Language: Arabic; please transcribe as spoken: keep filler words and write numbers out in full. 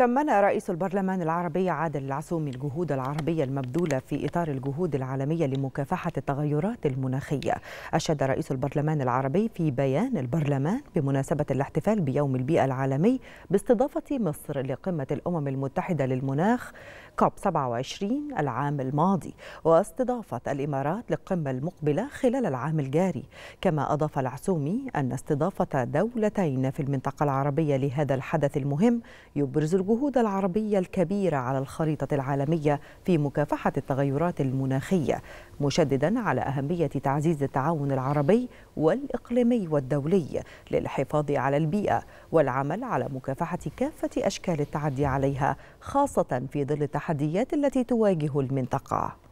ثمن رئيس البرلمان العربي عادل العسومي الجهود العربية المبذولة في إطار الجهود العالمية لمكافحة التغيرات المناخية. أشاد رئيس البرلمان العربي في بيان البرلمان بمناسبة الاحتفال بيوم البيئة العالمي باستضافة مصر لقمة الأمم المتحدة للمناخ كوب سبعة وعشرين العام الماضي، واستضافة الإمارات للقمة المقبلة خلال العام الجاري. كما أضاف العسومي أن استضافة دولتين في المنطقة العربية لهذا الحدث المهم يبرز الجهود العربية الكبيرة على الخريطة العالمية في مكافحة التغيرات المناخية، مشددا على أهمية تعزيز التعاون العربي والإقليمي والدولي للحفاظ على البيئة والعمل على مكافحة كافة أشكال التعدي عليها، خاصة في ظل التحديات التي تواجه المنطقة.